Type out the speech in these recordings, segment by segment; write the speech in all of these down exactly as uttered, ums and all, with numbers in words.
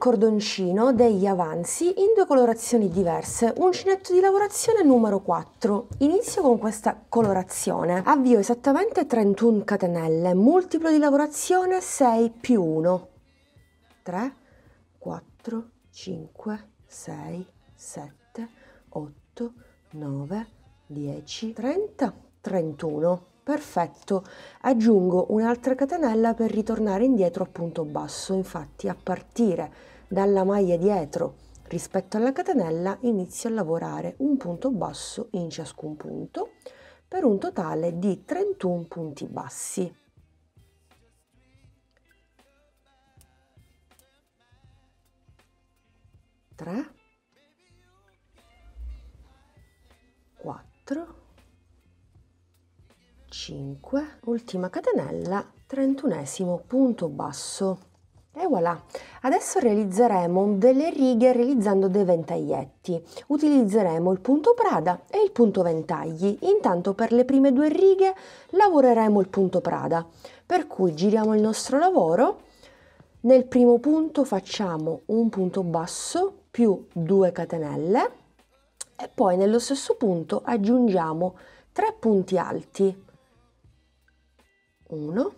cordoncino degli avanzi in due colorazioni diverse, uncinetto di lavorazione numero quattro. Inizio con questa colorazione, avvio esattamente trentuno catenelle, multiplo di lavorazione sei più uno, tre, quattro, cinque, sei, sette, otto, nove, dieci, trenta, trentuno. Perfetto, aggiungo un'altra catenella per ritornare indietro a punto basso, infatti a partire dalla maglia dietro rispetto alla catenella inizio a lavorare un punto basso in ciascun punto per un totale di trentuno punti bassi. tre, quattro, cinque, ultima catenella, trentunesimo punto basso e voilà. Adesso realizzeremo delle righe realizzando dei ventaglietti, utilizzeremo il punto Prada e il punto ventagli. Intanto per le prime due righe lavoreremo il punto Prada, per cui giriamo il nostro lavoro. Nel primo punto facciamo un punto basso più due catenelle e poi nello stesso punto aggiungiamo tre punti alti, uno,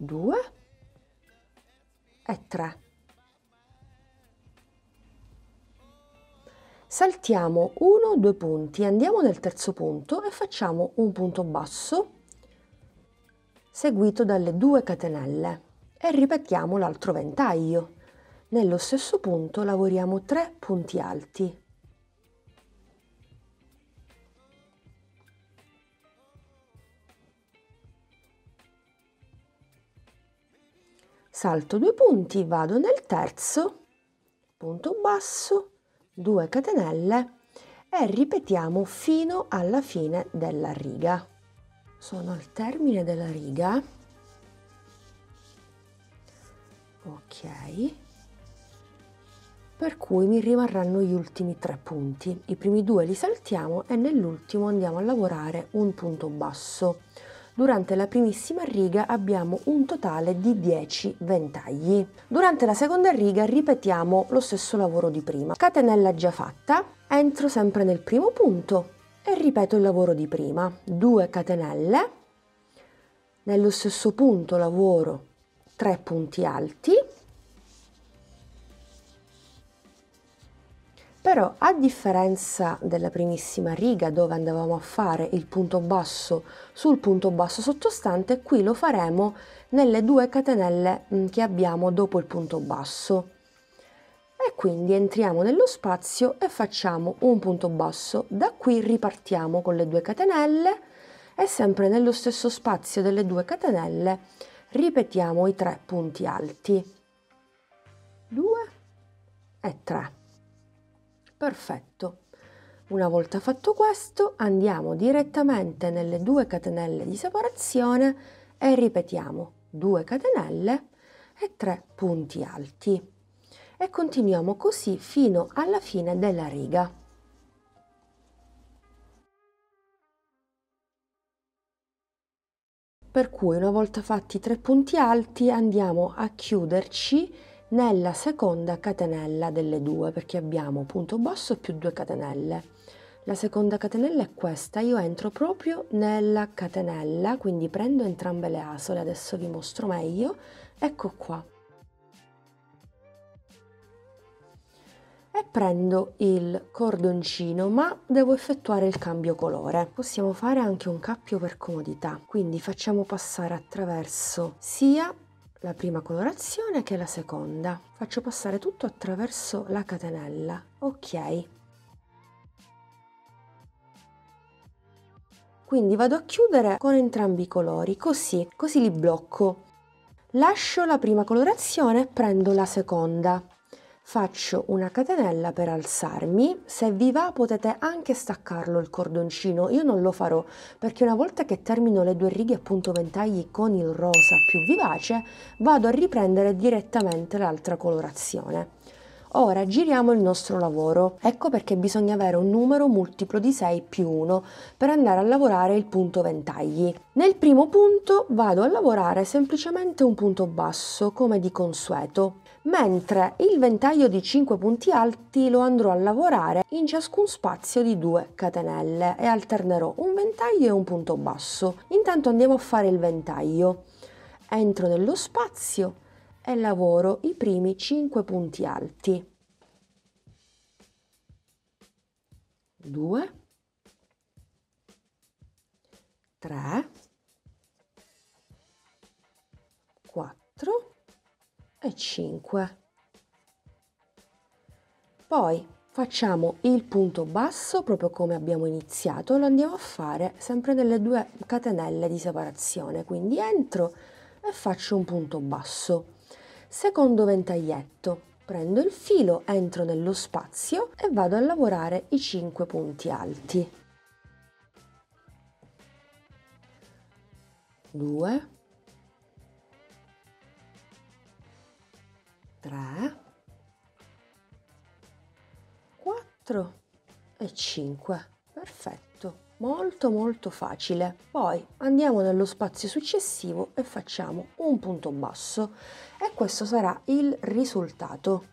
due e tre. Saltiamo uno, due punti, andiamo nel terzo punto e facciamo un punto basso seguito dalle due catenelle e ripetiamo l'altro ventaglio. Nello stesso punto lavoriamo tre punti alti, salto due punti, vado nel terzo, punto basso, due catenelle e ripetiamo fino alla fine della riga. Sono al termine della riga, ok, per cui mi rimarranno gli ultimi tre punti. I primi due li saltiamo e nell'ultimo andiamo a lavorare un punto basso. Durante la primissima riga abbiamo un totale di dieci ventagli. Durante la seconda riga ripetiamo lo stesso lavoro di prima. Catenella già fatta, entro sempre nel primo punto e ripeto il lavoro di prima. due catenelle, nello stesso punto lavoro tre punti alti, però a differenza della primissima riga dove andavamo a fare il punto basso sul punto basso sottostante, qui lo faremo nelle due catenelle che abbiamo dopo il punto basso e quindi entriamo nello spazio e facciamo un punto basso. Da qui ripartiamo con le due catenelle e sempre nello stesso spazio delle due catenelle ripetiamo i tre punti alti, due e tre. Perfetto, una volta fatto questo andiamo direttamente nelle due catenelle di separazione e ripetiamo due catenelle e tre punti alti e continuiamo così fino alla fine della riga. Per cui una volta fatti i tre punti alti andiamo a chiuderci nella seconda catenella delle due, perché abbiamo punto basso più due catenelle. La seconda catenella è questa, io entro proprio nella catenella, quindi prendo entrambe le asole, adesso vi mostro meglio. Ecco qua, e prendo il cordoncino, ma devo effettuare il cambio colore. Possiamo fare anche un cappio per comodità, quindi facciamo passare attraverso sia la prima colorazione che la seconda, faccio passare tutto attraverso la catenella, ok. Quindi vado a chiudere con entrambi i colori, così, così li blocco. Lascio la prima colorazione e prendo la seconda. Faccio una catenella per alzarmi, se vi va potete anche staccarlo il cordoncino, io non lo farò perché una volta che termino le due righe a punto ventagli con il rosa più vivace vado a riprendere direttamente l'altra colorazione. Ora giriamo il nostro lavoro. Ecco perché bisogna avere un numero multiplo di sei più uno per andare a lavorare il punto ventagli. Nel primo punto vado a lavorare semplicemente un punto basso come di consueto, mentre il ventaglio di cinque punti alti lo andrò a lavorare in ciascun spazio di due catenelle e alternerò un ventaglio e un punto basso. Intanto andiamo a fare il ventaglio. Entro nello spazio e lavoro i primi cinque punti alti. due, tre, quattro e cinque. Poi facciamo il punto basso proprio come abbiamo iniziato, lo andiamo a fare sempre nelle due catenelle di separazione, quindi entro e faccio un punto basso. Secondo ventaglietto, prendo il filo, entro nello spazio e vado a lavorare i cinque punti alti. due, tre, quattro e cinque. Perfetto, molto molto facile. Poi andiamo nello spazio successivo e facciamo un punto basso e questo sarà il risultato.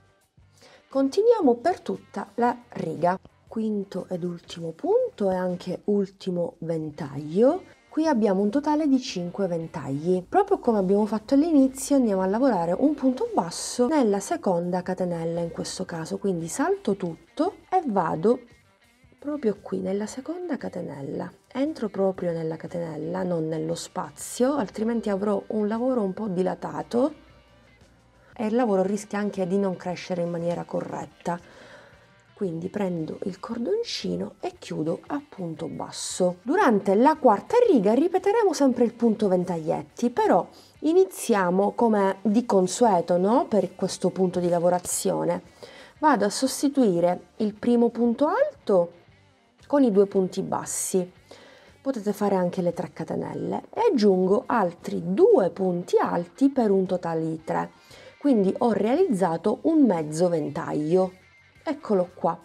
Continuiamo per tutta la riga. Quinto ed ultimo punto e anche ultimo ventaglio. Qui abbiamo un totale di cinque ventagli. Proprio come abbiamo fatto all'inizio andiamo a lavorare un punto basso nella seconda catenella in questo caso, quindi salto tutto e vado proprio qui nella seconda catenella. Entro proprio nella catenella, non nello spazio, altrimenti avrò un lavoro un po' dilatato e il lavoro rischia anche di non crescere in maniera corretta. Quindi prendo il cordoncino e chiudo a punto basso. Durante la quarta riga ripeteremo sempre il punto ventaglietti, però iniziamo come di consueto, no? Per questo punto di lavorazione. Vado a sostituire il primo punto alto con i due punti bassi. Potete fare anche le tre catenelle e aggiungo altri due punti alti per un totale di tre. Quindi ho realizzato un mezzo ventaglio. Eccolo qua.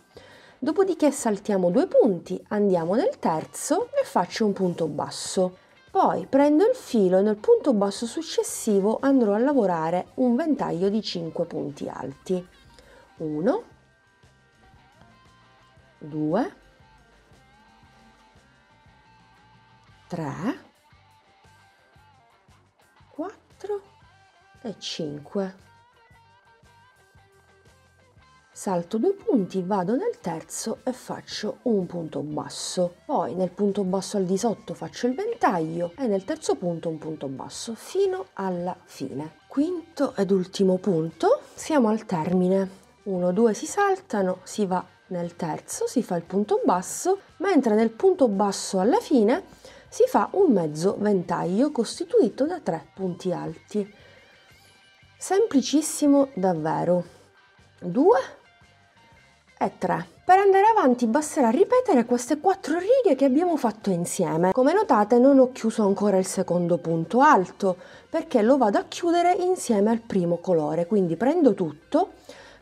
Dopodiché saltiamo due punti, andiamo nel terzo e faccio un punto basso. Poi prendo il filo e nel punto basso successivo andrò a lavorare un ventaglio di cinque punti alti. uno, due, tre, quattro e cinque. Salto due punti, vado nel terzo e faccio un punto basso. Poi nel punto basso al di sotto faccio il ventaglio e nel terzo punto un punto basso fino alla fine. Quinto ed ultimo punto, siamo al termine. uno, due si saltano, si va nel terzo, si fa il punto basso, mentre nel punto basso alla fine si fa un mezzo ventaglio costituito da tre punti alti. Semplicissimo davvero. due e tre. Per andare avanti basterà ripetere queste quattro righe che abbiamo fatto insieme. Come notate non ho chiuso ancora il secondo punto alto perché lo vado a chiudere insieme al primo colore, quindi prendo tutto,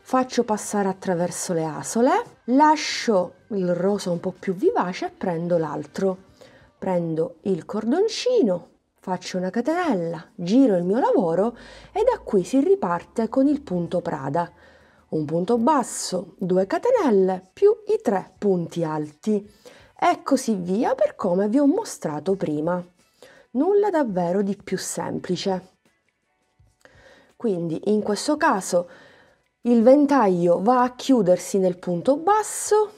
faccio passare attraverso le asole, lascio il rosa un po' più vivace e prendo l'altro, prendo il cordoncino, faccio una catenella, giro il mio lavoro e da qui si riparte con il punto Prada. Un punto basso, due catenelle più i tre punti alti e così via per come vi ho mostrato prima. Nulla davvero di più semplice. Quindi in questo caso il ventaglio va a chiudersi nel punto basso,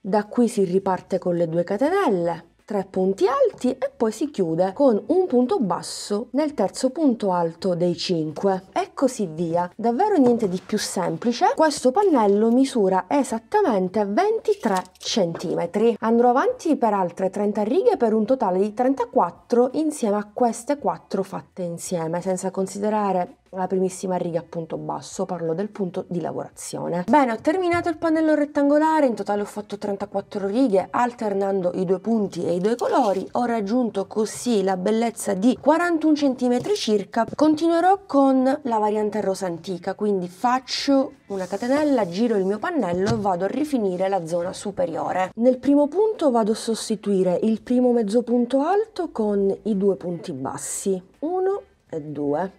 da qui si riparte con le due catenelle, tre punti alti e poi si chiude con un punto basso nel terzo punto alto dei cinque e così via. Davvero niente di più semplice. Questo pannello misura esattamente ventitré centimetri. Andrò avanti per altre trenta righe per un totale di trentaquattro insieme a queste quattro fatte insieme, senza considerare la primissima riga a punto basso, parlo del punto di lavorazione. Bene, ho terminato il pannello rettangolare, in totale ho fatto trentaquattro righe alternando i due punti e i due colori, ho raggiunto così la bellezza di quarantuno centimetri circa. Continuerò con la variante rosa antica, quindi faccio una catenella, giro il mio pannello e vado a rifinire la zona superiore. Nel primo punto vado a sostituire il primo mezzo punto alto con i due punti bassi, uno e due.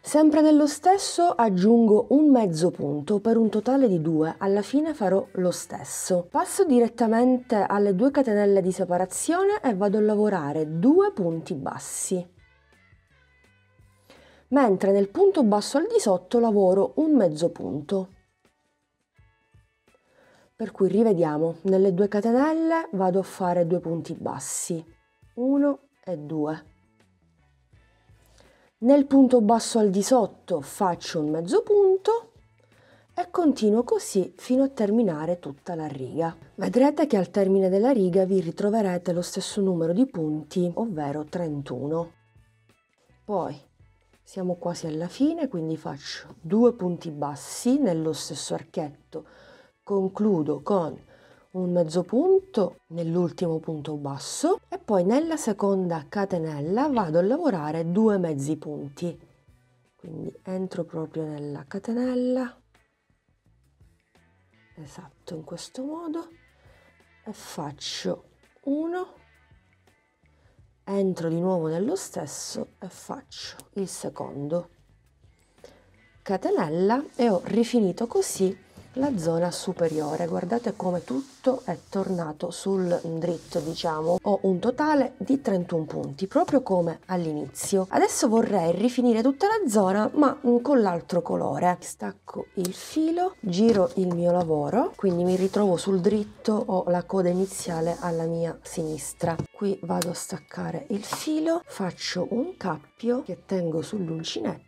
Sempre nello stesso aggiungo un mezzo punto per un totale di due, alla fine farò lo stesso. Passo direttamente alle due catenelle di separazione e vado a lavorare due punti bassi. Mentre nel punto basso al di sotto lavoro un mezzo punto. Per cui rivediamo, nelle due catenelle vado a fare due punti bassi, uno e due. Nel punto basso al di sotto faccio un mezzo punto e continuo così fino a terminare tutta la riga. Vedrete che al termine della riga vi ritroverete lo stesso numero di punti, ovvero trentuno. Poi siamo quasi alla fine, quindi faccio due punti bassi nello stesso archetto, concludo con un mezzo punto nell'ultimo punto basso e poi nella seconda catenella vado a lavorare due mezzi punti, quindi entro proprio nella catenella, esatto, in questo modo, e faccio uno, entro di nuovo nello stesso e faccio il secondo catenella e ho rifinito così la zona superiore. Guardate come tutto è tornato sul dritto, diciamo. Ho un totale di trentuno punti, proprio come all'inizio. Adesso vorrei rifinire tutta la zona, ma con l'altro colore. Stacco il filo, giro il mio lavoro, quindi mi ritrovo sul dritto, ho la coda iniziale alla mia sinistra. Qui vado a staccare il filo, faccio un cappio che tengo sull'uncinetto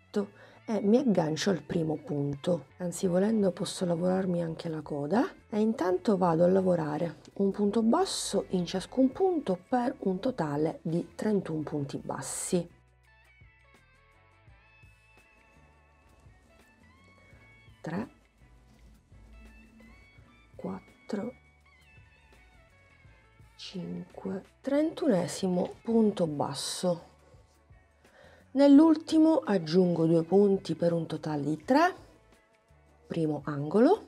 e mi aggancio al primo punto, anzi volendo posso lavorarmi anche la coda, e intanto vado a lavorare un punto basso in ciascun punto per un totale di trentuno punti bassi. tre, quattro, cinque, trentunesimo punto basso. Nell'ultimo aggiungo due punti per un totale di tre, primo angolo,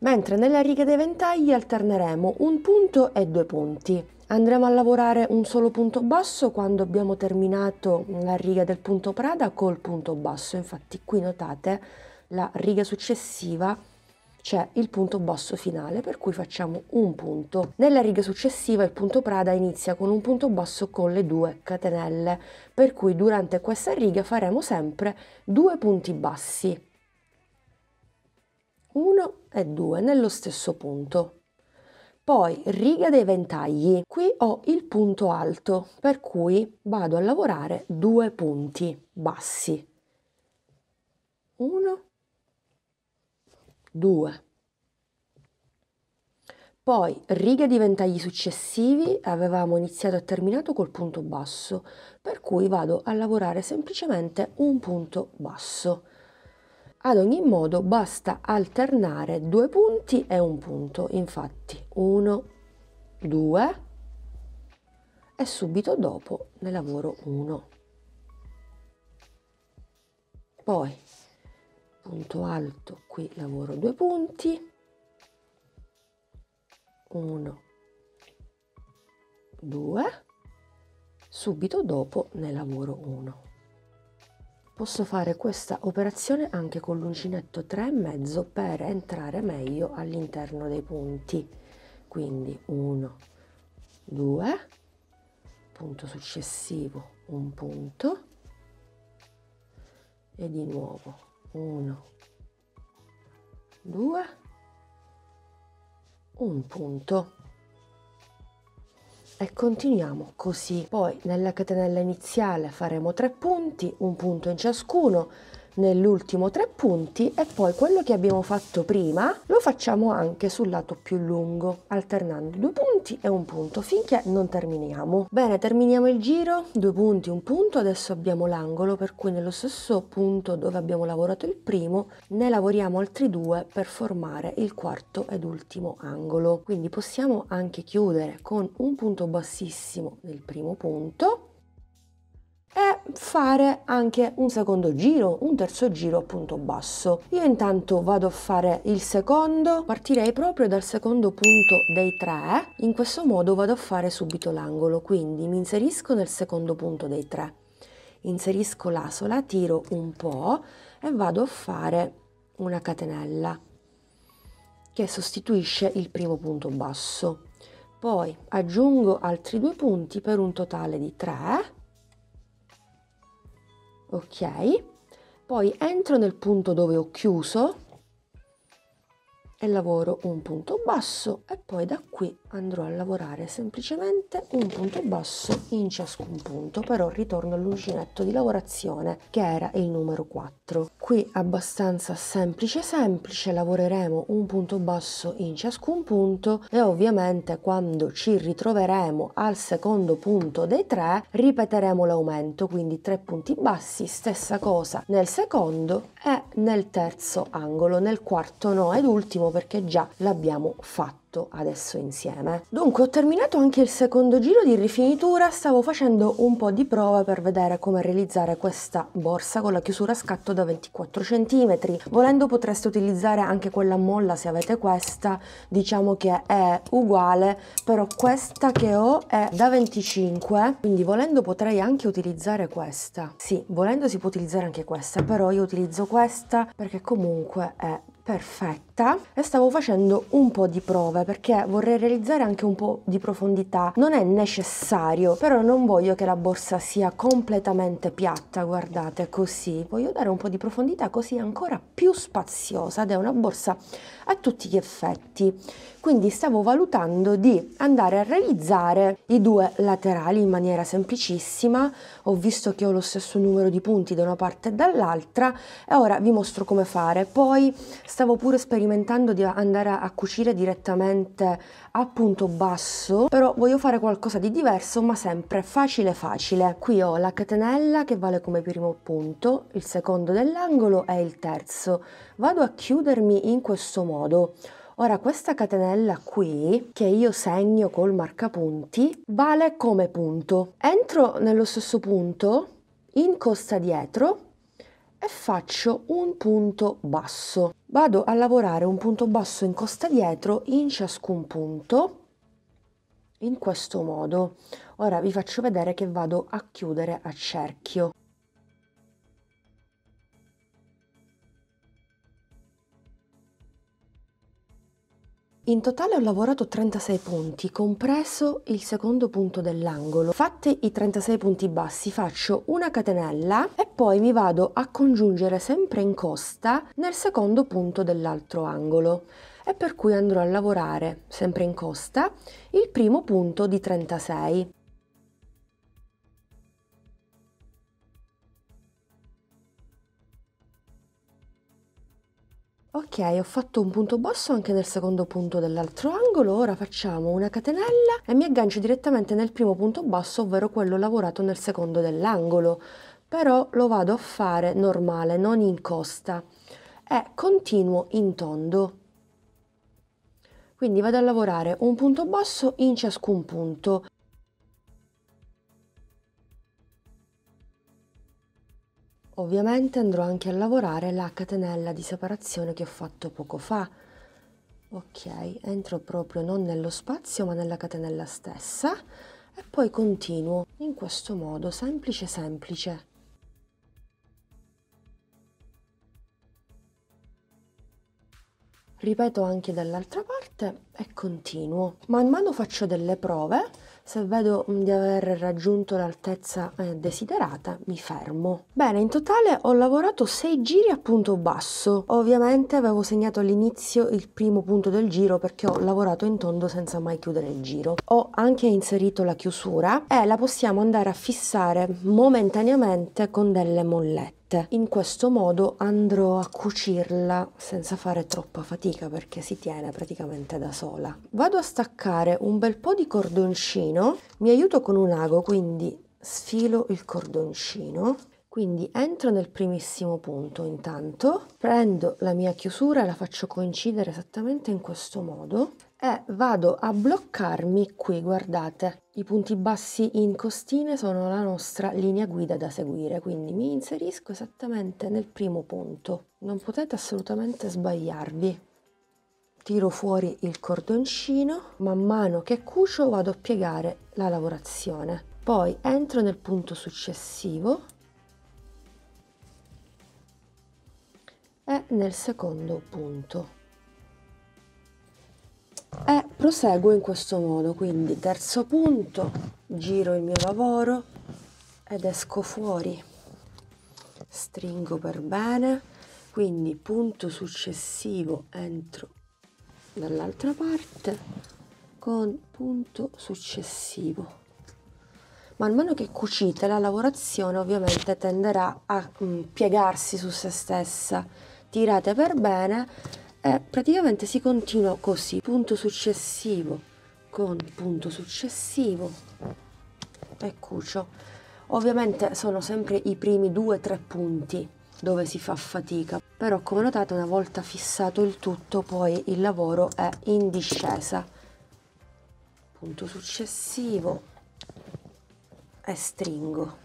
mentre nella riga dei ventagli alterneremo un punto e due punti. Andremo a lavorare un solo punto basso quando abbiamo terminato la riga del punto Prada col punto basso, infatti qui notate la riga successiva c'è il punto basso finale, per cui facciamo un punto. Nella riga successiva il punto Prada inizia con un punto basso con le due catenelle, per cui durante questa riga faremo sempre due punti bassi, uno e due nello stesso punto. Poi riga dei ventagli, qui ho il punto alto, per cui vado a lavorare due punti bassi, uno, due. Poi riga di ventagli successivi, avevamo iniziato e terminato col punto basso, per cui vado a lavorare semplicemente un punto basso. Ad ogni modo basta alternare due punti e un punto, infatti uno, due e subito dopo ne lavoro uno. Poi punto alto, qui lavoro due punti, uno, due, subito dopo ne lavoro uno. Posso fare questa operazione anche con l'uncinetto tre e mezzo per entrare meglio all'interno dei punti, quindi uno, due, punto successivo un punto e di nuovo uno, due, un punto e continuiamo così. Poi nella catenella iniziale faremo tre punti, un punto in ciascuno, nell'ultimo tre punti, e poi quello che abbiamo fatto prima lo facciamo anche sul lato più lungo, alternando due punti e un punto finché non terminiamo. Bene, terminiamo il giro, due punti, un punto. Adesso abbiamo l'angolo, per cui nello stesso punto dove abbiamo lavorato il primo ne lavoriamo altri due per formare il quarto ed ultimo angolo. Quindi possiamo anche chiudere con un punto bassissimo nel primo punto e fare anche un secondo giro, un terzo giro a punto basso. Io intanto vado a fare il secondo, partirei proprio dal secondo punto dei tre, in questo modo vado a fare subito l'angolo, quindi mi inserisco nel secondo punto dei tre, inserisco la sola, tiro un po' e vado a fare una catenella che sostituisce il primo punto basso, poi aggiungo altri due punti per un totale di tre. Ok, poi entro nel punto dove ho chiuso e lavoro un punto basso, e poi da qui andrò a lavorare semplicemente un punto basso in ciascun punto. Però ritorno all'uncinetto di lavorazione che era il numero quattro. Qui abbastanza semplice semplice, lavoreremo un punto basso in ciascun punto e ovviamente quando ci ritroveremo al secondo punto dei tre ripeteremo l'aumento, quindi tre punti bassi, stessa cosa nel secondo e nel terzo angolo, nel quarto no ed ultimo perché già l'abbiamo fatto adesso insieme. Dunque ho terminato anche il secondo giro di rifinitura, stavo facendo un po' di prove per vedere come realizzare questa borsa con la chiusura a scatto da ventiquattro centimetri. Volendo potreste utilizzare anche quella a molla se avete questa, diciamo che è uguale, però questa che ho è da venticinque, quindi volendo potrei anche utilizzare questa. Sì, volendo si può utilizzare anche questa, però io utilizzo questa perché comunque è perfetta, e stavo facendo un po' di prove perché vorrei realizzare anche un po' di profondità. Non è necessario, però non voglio che la borsa sia completamente piatta, guardate, così voglio dare un po' di profondità, così è ancora più spaziosa ed è una borsa a tutti gli effetti. Quindi stavo valutando di andare a realizzare i due laterali in maniera semplicissima. Ho visto che ho lo stesso numero di punti da una parte e dall'altra e ora vi mostro come fare. Poi stavo pure sperimentando di andare a cucire direttamente a punto basso, però voglio fare qualcosa di diverso ma sempre facile facile. Qui ho la catenella che vale come primo punto, il secondo dell'angolo e il terzo. Vado a chiudermi in questo modo. Ora questa catenella qui, che io segno col marcapunti, vale come punto. Entro nello stesso punto, in costa dietro, e faccio un punto basso. Vado a lavorare un punto basso in costa dietro in ciascun punto, in questo modo. Ora vi faccio vedere che vado a chiudere a cerchio. In totale ho lavorato trentasei punti, compreso il secondo punto dell'angolo. Fatti i trentasei punti bassi faccio una catenella e poi mi vado a congiungere sempre in costa nel secondo punto dell'altro angolo, e per cui andrò a lavorare sempre in costa il primo punto di trentasei. Ok, ho fatto un punto basso anche nel secondo punto dell'altro angolo. Ora facciamo una catenella e mi aggancio direttamente nel primo punto basso, ovvero quello lavorato nel secondo dell'angolo, però lo vado a fare normale, non in costa, e continuo in tondo. Quindi vado a lavorare un punto basso in ciascun punto. Ovviamente andrò anche a lavorare la catenella di separazione che ho fatto poco fa. Ok, entro proprio non nello spazio ma nella catenella stessa e poi continuo in questo modo, semplice semplice. Ripeto anche dall'altra parte e continuo. Man mano faccio delle prove, se vedo di aver raggiunto l'altezza desiderata mi fermo. Bene, in totale ho lavorato sei giri a punto basso. Ovviamente avevo segnato all'inizio il primo punto del giro perché ho lavorato in tondo senza mai chiudere il giro. Ho anche inserito la chiusura e la possiamo andare a fissare momentaneamente con delle mollette. piante. In questo modo andrò a cucirla senza fare troppa fatica, perché si tiene praticamente da sola. Vado a staccare un bel po' di cordoncino, mi aiuto con un ago, quindi sfilo il cordoncino. Quindi entro nel primissimo punto intanto, prendo la mia chiusura e la faccio coincidere esattamente in questo modo e vado a bloccarmi qui, guardate, i punti bassi in costine sono la nostra linea guida da seguire, quindi mi inserisco esattamente nel primo punto. Non potete assolutamente sbagliarvi. Tiro fuori il cordoncino, man mano che cucio vado a piegare la lavorazione. Poi entro nel punto successivo e nel secondo punto e proseguo in questo modo. Quindi terzo punto, giro il mio lavoro ed esco fuori, stringo per bene, quindi punto successivo, entro dall'altra parte con punto successivo. Man mano che cucite, la lavorazione ovviamente tenderà a mm, piegarsi su se stessa. Tirate per bene e praticamente si continua così, punto successivo con punto successivo e cucio. Ovviamente sono sempre i primi due o tre punti dove si fa fatica, però come notate una volta fissato il tutto poi il lavoro è in discesa. Punto successivo e stringo,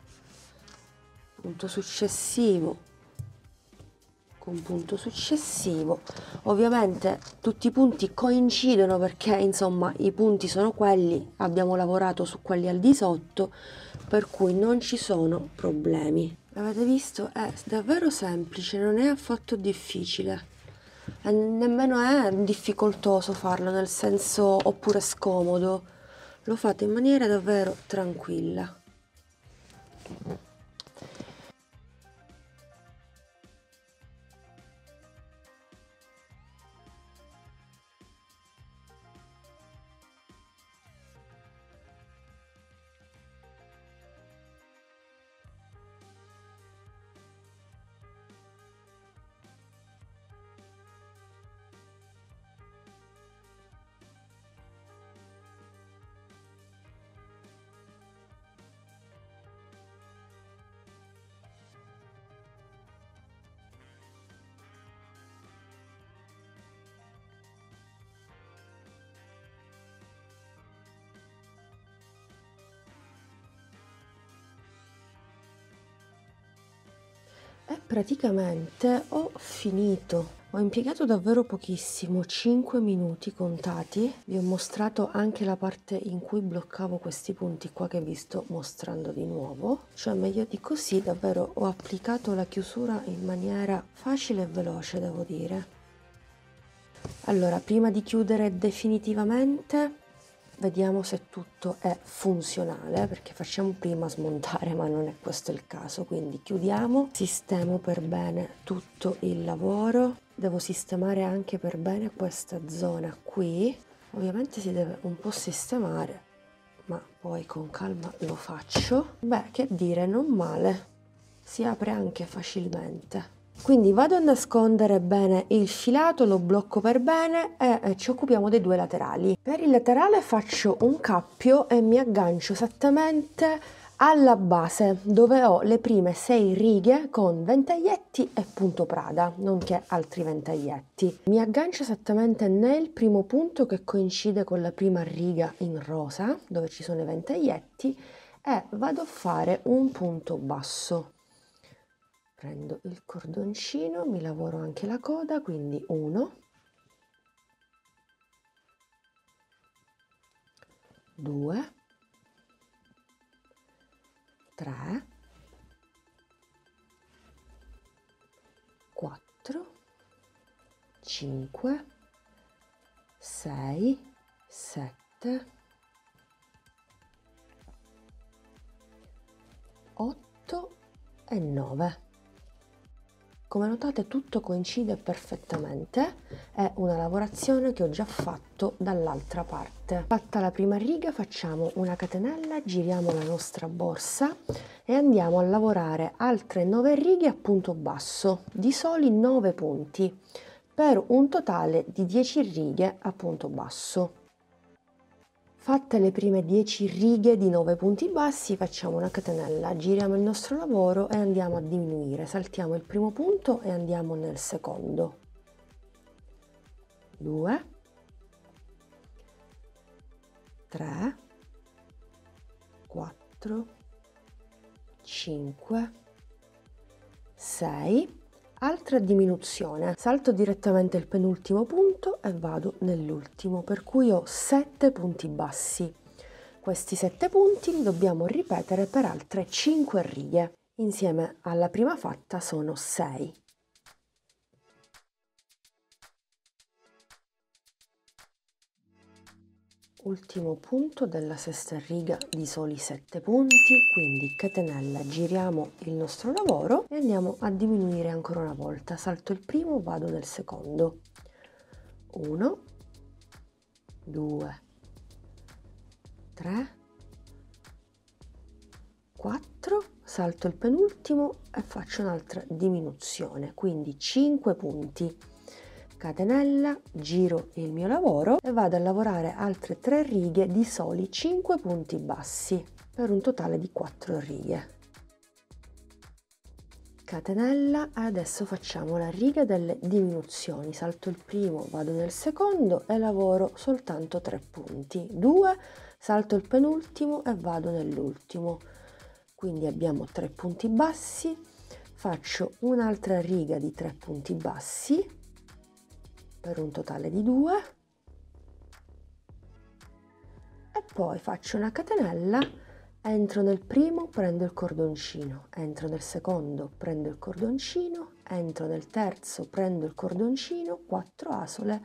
punto successivo con punto successivo. Ovviamente tutti i punti coincidono perché insomma i punti sono quelli, abbiamo lavorato su quelli al di sotto, per cui non ci sono problemi. Avete visto? È davvero semplice, non è affatto difficile e nemmeno è difficoltoso farlo, nel senso, oppure scomodo. Lo fate in maniera davvero tranquilla. E praticamente ho finito, ho impiegato davvero pochissimo, cinque minuti contati. Vi ho mostrato anche la parte in cui bloccavo questi punti qua che vi sto mostrando di nuovo, cioè meglio di così davvero ho applicato la chiusura in maniera facile e veloce, devo dire. Allora, prima di chiudere definitivamente vediamo se tutto è funzionale, perché facciamo prima smontare, ma non è questo il caso. Quindi chiudiamo, sistemo per bene tutto il lavoro, devo sistemare anche per bene questa zona qui, ovviamente si deve un po' sistemare, ma poi con calma lo faccio. Beh, che dire, non male, si apre anche facilmente. Quindi vado a nascondere bene il filato, lo blocco per bene e ci occupiamo dei due laterali. Per il laterale faccio un cappio e mi aggancio esattamente alla base dove ho le prime sei righe con ventaglietti e punto Prada, nonché altri ventaglietti. Mi aggancio esattamente nel primo punto che coincide con la prima riga in rosa dove ci sono i ventaglietti e vado a fare un punto basso. Prendo il cordoncino, mi lavoro anche la coda, quindi uno, due, tre, quattro, cinque, sei, sette, otto e nove. Come notate tutto coincide perfettamente, è una lavorazione che ho già fatto dall'altra parte. Fatta la prima riga facciamo una catenella, giriamo la nostra borsa e andiamo a lavorare altre nove righe a punto basso di soli nove punti per un totale di dieci righe a punto basso. Fatte le prime dieci righe di nove punti bassi facciamo una catenella, giriamo il nostro lavoro e andiamo a diminuire, saltiamo il primo punto e andiamo nel secondo, due, tre, quattro, cinque, sei, altra diminuzione, salto direttamente il penultimo punto e vado nell'ultimo, per cui ho sette punti bassi. Questi sette punti li dobbiamo ripetere per altre cinque righe. Insieme alla prima fatta sono sei. Ultimo punto della sesta riga di soli sette punti, quindi catenella, giriamo il nostro lavoro e andiamo a diminuire ancora una volta, salto il primo, vado nel secondo, uno, due, tre, quattro, salto il penultimo e faccio un'altra diminuzione, quindi cinque punti. Catenella, giro il mio lavoro e vado a lavorare altre tre righe di soli cinque punti bassi per un totale di quattro righe. Catenella, adesso facciamo la riga delle diminuzioni, salto il primo, vado nel secondo e lavoro soltanto tre punti, due, salto il penultimo e vado nell'ultimo, quindi abbiamo tre punti bassi, faccio un'altra riga di tre punti bassi per un totale di due e poi faccio una catenella, entro nel primo, prendo il cordoncino, entro nel secondo, prendo il cordoncino, entro nel terzo, prendo il cordoncino, quattro asole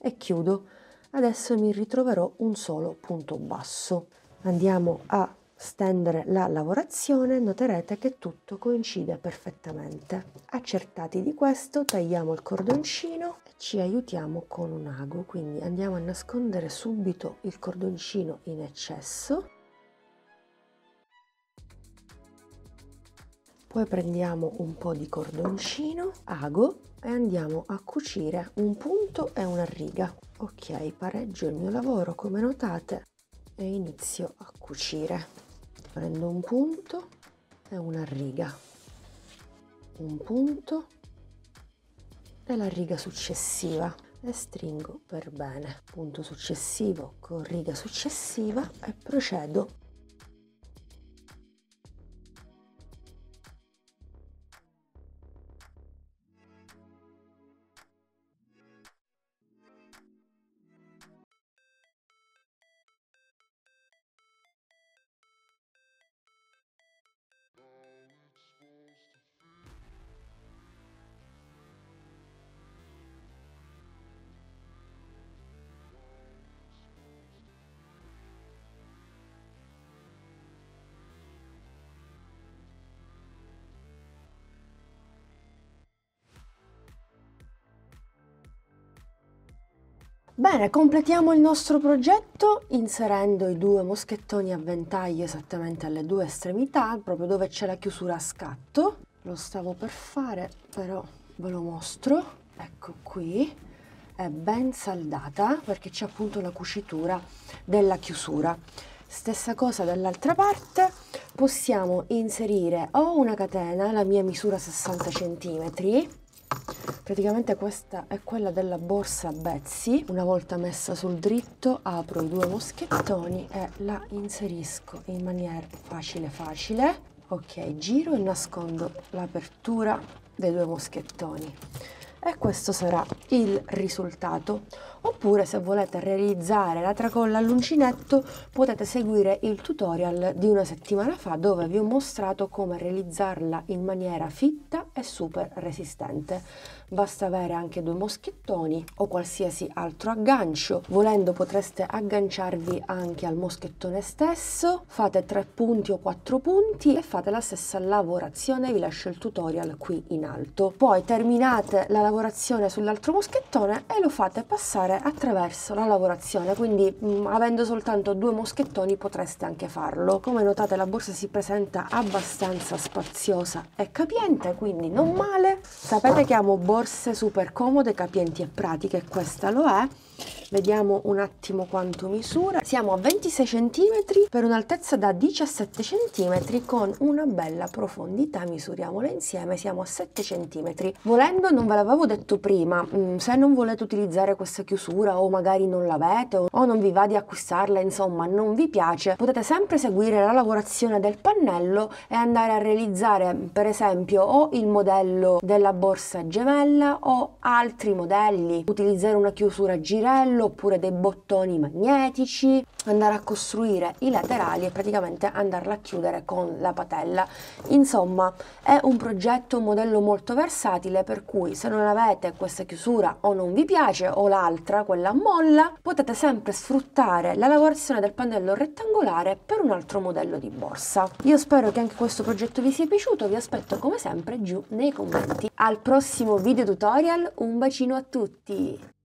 e chiudo. Adesso mi ritroverò un solo punto basso. Andiamo a stendere la lavorazione, noterete che tutto coincide perfettamente. Accertati di questo, tagliamo il cordoncino e ci aiutiamo con un ago, quindi andiamo a nascondere subito il cordoncino in eccesso. Poi prendiamo un po' di cordoncino, ago e andiamo a cucire un punto e una riga. Ok, pareggio il mio lavoro come notate e inizio a cucire. Prendo un punto e una riga, un punto e la riga successiva e stringo per bene, punto successivo con riga successiva e procedo. Bene, completiamo il nostro progetto inserendo i due moschettoni a ventaglio esattamente alle due estremità, proprio dove c'è la chiusura a scatto. Lo stavo per fare, però ve lo mostro. Ecco qui, è ben saldata perché c'è appunto la cucitura della chiusura. Stessa cosa dall'altra parte, possiamo inserire o una catena, la mia misura sessanta centimetri, praticamente questa è quella della borsa Betsy. Una volta messa sul dritto apro i due moschettoni e la inserisco in maniera facile facile. Ok, giro e nascondo l'apertura dei due moschettoni e questo sarà il risultato. oppure se volete realizzare la tracolla all'uncinetto potete seguire il tutorial di una settimana fa dove vi ho mostrato come realizzarla in maniera fitta e super resistente. Basta avere anche due moschettoni o qualsiasi altro aggancio, volendo potreste agganciarvi anche al moschettone stesso, fate tre punti o quattro punti e fate la stessa lavorazione, vi lascio il tutorial qui in alto. Poi terminate la lavorazione sull'altro moschettone e lo fate passare attraverso la lavorazione, quindi mh, avendo soltanto due moschettoni potreste anche farlo. Come notate la borsa si presenta abbastanza spaziosa e capiente, quindi non male. Sapete che amo borse super comode, capienti e pratiche, questa lo è. Vediamo un attimo quanto misura. Siamo a ventisei centimetri per un'altezza da diciassette centimetri con una bella profondità, misuriamola insieme, siamo a sette centimetri. Volendo, non ve l'avevo detto prima, se non volete utilizzare questa chiusura o magari non l'avete o non vi va di acquistarla, insomma non vi piace, potete sempre seguire la lavorazione del pannello e andare a realizzare per esempio o il modello della borsa gemella o altri modelli, utilizzare una chiusura a girare oppure dei bottoni magnetici, andare a costruire i laterali e praticamente andarla a chiudere con la patella. Insomma è un progetto, un modello molto versatile, per cui se non avete questa chiusura o non vi piace o l'altra, quella a molla, potete sempre sfruttare la lavorazione del pannello rettangolare per un altro modello di borsa. Io spero che anche questo progetto vi sia piaciuto, vi aspetto come sempre giù nei commenti. Al prossimo video tutorial, un bacino a tutti!